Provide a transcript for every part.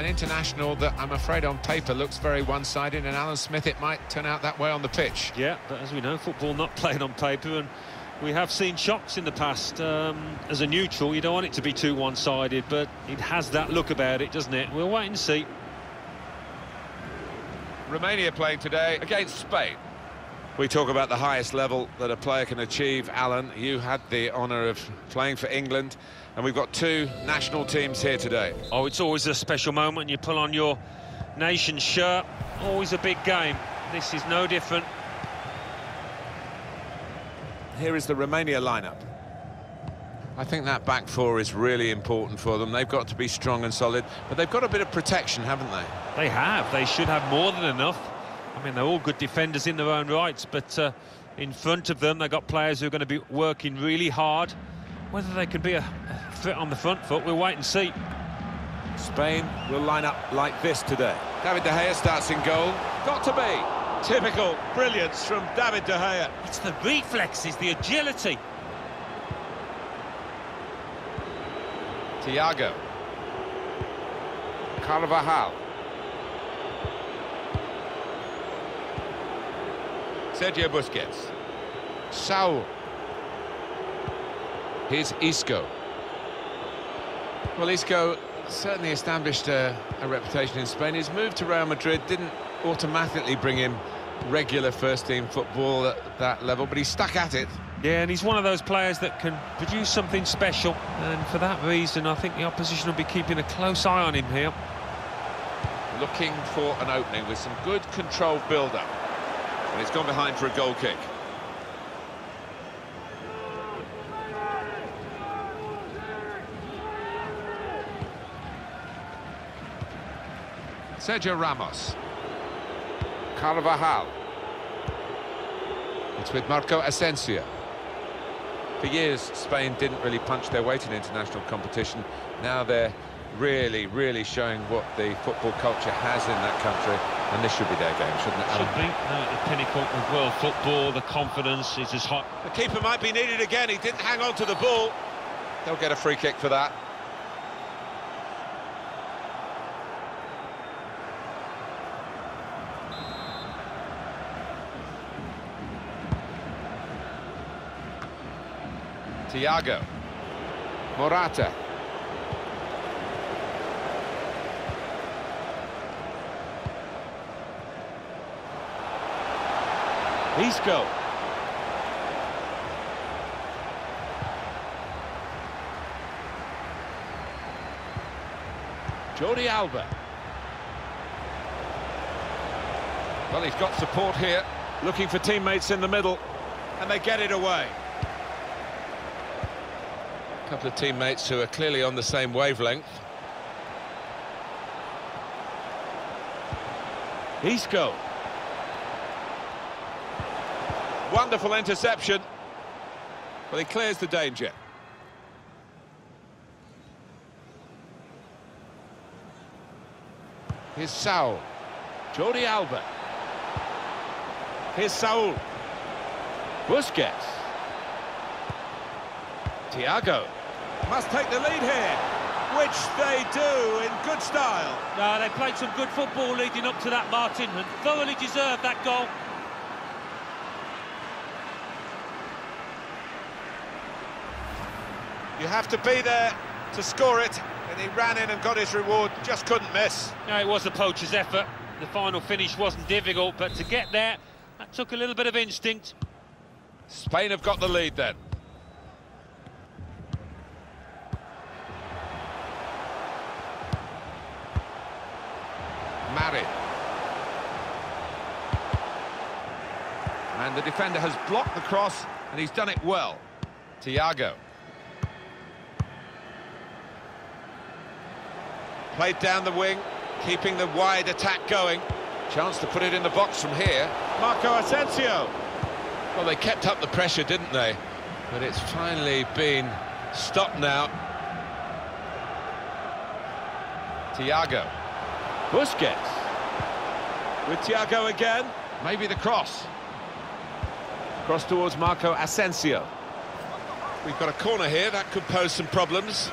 an international that I'm afraid on paper looks very one-sided, and Alan Smith, it might turn out that way on the pitch. Yeah, but as we know, football not played on paper, and we have seen shocks in the past. As a neutral, you don't want it to be too one-sided, but it has that look about it, doesn't it? We'll wait and see. Romania playing today against Spain. We talk about the highest level that a player can achieve, Alan. You had the honour of playing for England, and we've got two national teams here today. Oh, it's always a special moment. You pull on your nation's shirt. Always a big game. This is no different. Here is the Romania lineup. I think that back four is really important for them. They've got to be strong and solid, but they've got a bit of protection, haven't they? They have. They should have more than enough. I mean, they're all good defenders in their own rights, but in front of them, they've got players who are going to be working really hard. Whether they can be a fit on the front foot, we'll wait and see. Spain will line up like this today. David De Gea starts in goal. Got to be. Typical brilliance from David De Gea. It's the reflexes, the agility. Thiago. Carvajal. Sergio Busquets. Saul. Here's Isco. Well, Isco certainly established a reputation in Spain. His move to Real Madrid didn't automatically bring him regular first-team football at that level, but he's stuck at it. Yeah, and he's one of those players that can produce something special, and for that reason, I think the opposition will be keeping a close eye on him here. Looking for an opening with some good controlled build-up. And he's gone behind for a goal kick. Sergio Ramos. Carvajal. It's with Marco Asensio. For years, Spain didn't really punch their weight in international competition. Now they're really showing what the football culture has in that country, and this should be their game, shouldn't it? Should be. No, the pinnacle of world football, the confidence is as hot. The keeper might be needed again. He didn't hang on to the ball. They'll get a free kick for that. Thiago, Morata. Isco. Jordi Alba. Well, he's got support here, looking for teammates in the middle, and they get it away. A couple of teammates who are clearly on the same wavelength. Isco. Wonderful interception. Well, he clears the danger. Here's Saul. Jordi Alba. Here's Saul. Busquets. Thiago. Must take the lead here, which they do in good style. No, they played some good football leading up to that, Martin, and thoroughly deserved that goal. You have to be there to score it, and he ran in and got his reward, just couldn't miss. Yeah, it was the poacher's effort. The final finish wasn't difficult, but to get there, that took a little bit of instinct. Spain have got the lead then. And the defender has blocked the cross, and he's done it well. Thiago. Played down the wing, keeping the wide attack going. Chance to put it in the box from here. Marco Asensio. Well, they kept up the pressure, didn't they? But it's finally been stopped now. Thiago. Busquets. With Thiago again. Maybe the cross. Cross towards Marco Asensio. We've got a corner here that could pose some problems.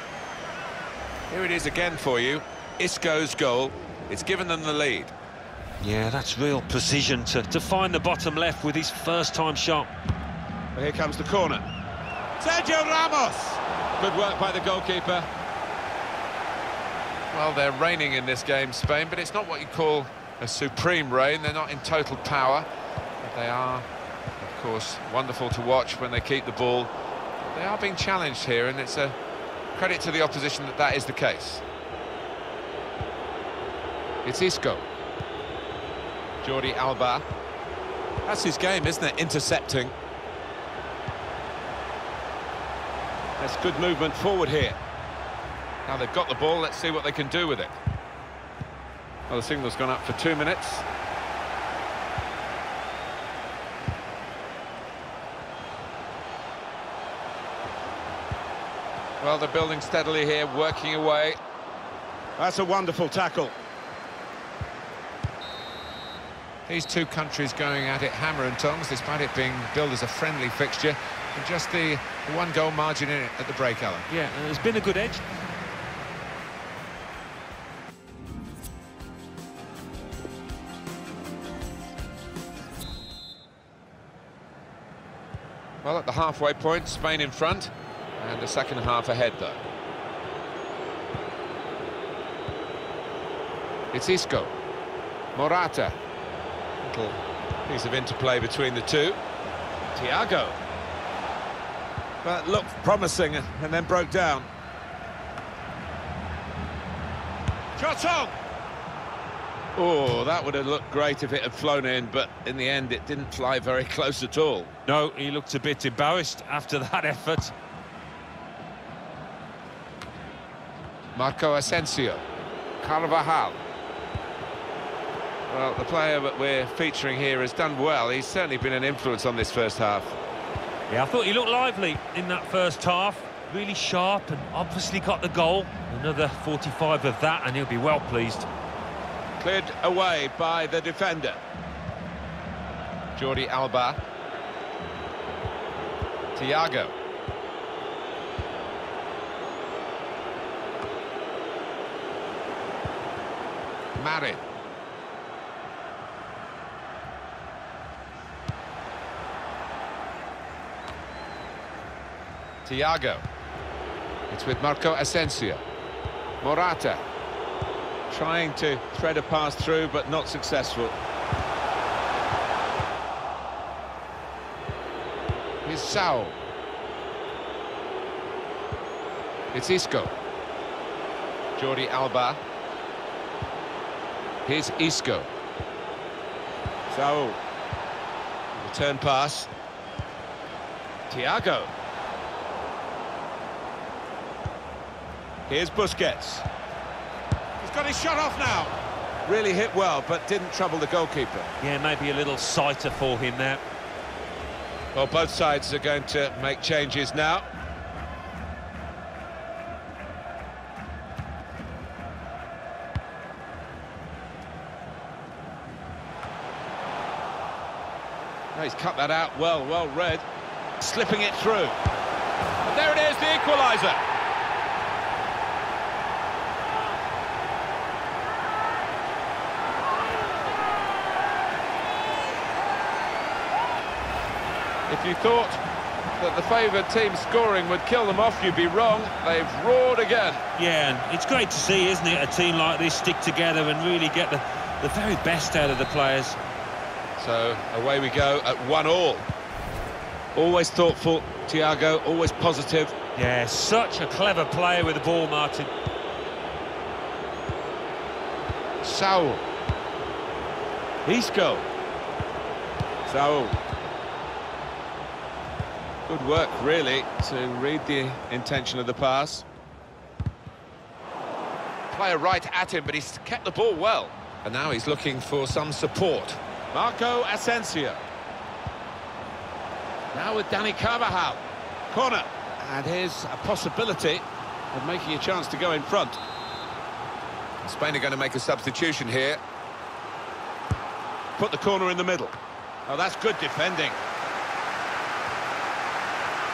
Here it is again for you. Isco's goal. It's given them the lead. Yeah, that's real precision to find the bottom left with his first-time shot. Well, here comes the corner. Sergio Ramos! Good work by the goalkeeper. Well, they're reigning in this game, Spain, but it's not what you call a supreme reign. They're not in total power. But they are, of course, wonderful to watch when they keep the ball. They are being challenged here, and it's a credit to the opposition that that is the case. It's Isco. Jordi Alba. That's his game, isn't it? Intercepting. That's good movement forward here. Now they've got the ball, let's see what they can do with it. Well, the signal's gone up for 2 minutes. Well, they're building steadily here, working away. That's a wonderful tackle. These two countries going at it hammer and tongs, despite it being billed as a friendly fixture. And just the one-goal margin in it at the break, Alan. Yeah, and it's been a good edge. Well, at the halfway point, Spain in front, and the second half ahead, though. It's Isco. Morata. Little piece of interplay between the two. Thiago. Well, it looked promising and then broke down. Shot on! Oh, that would have looked great if it had flown in, but in the end it didn't fly very close at all. No, he looked a bit embarrassed after that effort. Marco Asensio. Carvajal. Well, the player that we're featuring here has done well. He's certainly been an influence on this first half. Yeah, I thought he looked lively in that first half. Really sharp and obviously got the goal. Another 45 of that and he'll be well pleased. Cleared away by the defender. Jordi Alba. Thiago. Mari. Thiago. It's with Marco Asensio. Morata. Trying to thread a pass through, but not successful. It's Sao. It's Isco. Jordi Alba. Here's Isco. Sao. Return pass. Thiago. Here's Busquets. He's got his shot off now. Really hit well, but didn't trouble the goalkeeper. Yeah, maybe a little sighter for him there. Well, both sides are going to make changes now. Oh, he's cut that out well, read. Slipping it through. And there it is, the equaliser. If you thought that the favoured team scoring would kill them off, you'd be wrong. They've roared again. Yeah, and it's great to see, isn't it, a team like this stick together and really get the very best out of the players. So, away we go at 1-1. Always thoughtful, Thiago, always positive. Yeah, such a clever player with the ball, Martin. Saul. Isco. Saul. Good work, really, to read the intention of the pass. Player right at him, but he's kept the ball well. And now he's looking for some support. Marco Asensio. Now with Dani Ceballos. Corner. And here's a possibility of making a chance to go in front. Spain are going to make a substitution here. Put the corner in the middle. Oh, that's good defending.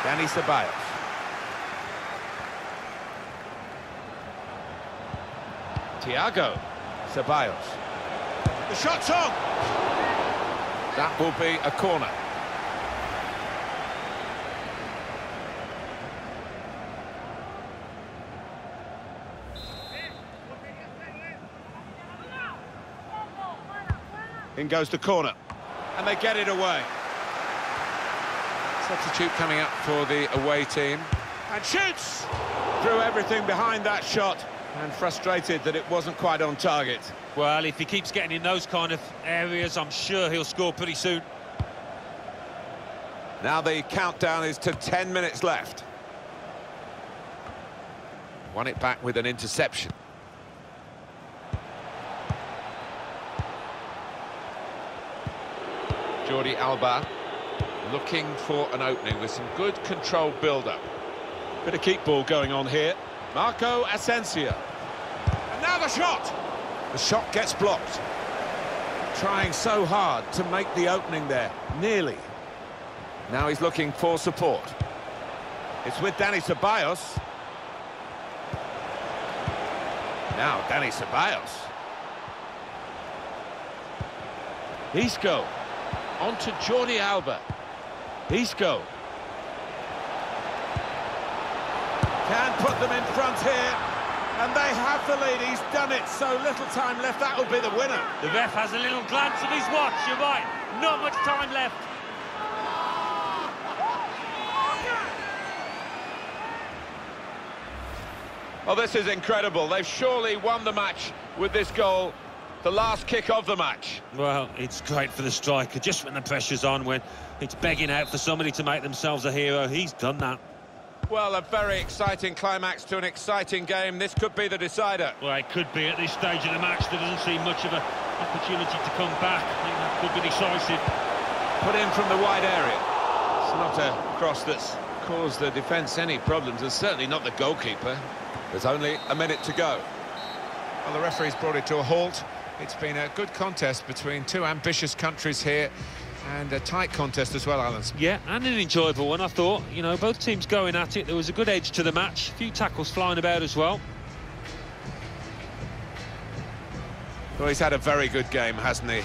Dani Ceballos. Thiago Ceballos. The shot's on! That will be a corner. In goes the corner, and they get it away. Substitute coming up for the away team. And shoots! Threw everything behind that shot, and frustrated that it wasn't quite on target. Well, if he keeps getting in those kind of areas, I'm sure he'll score pretty soon. Now the countdown is to 10 minutes left. Won it back with an interception. Jordi Alba looking for an opening with some good controlled build-up. Bit of keep ball going on here. Marco Asensio. And now the shot! The shot gets blocked. Trying so hard to make the opening there, nearly. Now he's looking for support. It's with Dani Ceballos. Now Dani Ceballos. Isco. On to Jordi Alba. Isco. Can put them in front here. And they have the lead. He's done it. So little time left. That will be the winner. The ref has a little glance at his watch. You're right. Not much time left. Oh, this is incredible. They've surely won the match with this goal. The last kick of the match. Well, it's great for the striker, just when the pressure's on, when it's begging out for somebody to make themselves a hero. He's done that. Well, a very exciting climax to an exciting game. This could be the decider. Well, it could be. At this stage of the match, there doesn't seem much of an opportunity to come back. I think that could be decisive. Put in from the wide area. It's not a cross that's caused the defence any problems, and certainly not the goalkeeper. There's only a minute to go. Well, the referee's brought it to a halt. It's been a good contest between two ambitious countries here, and a tight contest as well, Alan. Yeah, and an enjoyable one, I thought. You know, both teams going at it. There was a good edge to the match. A few tackles flying about as well. Well, he's had a very good game, hasn't he?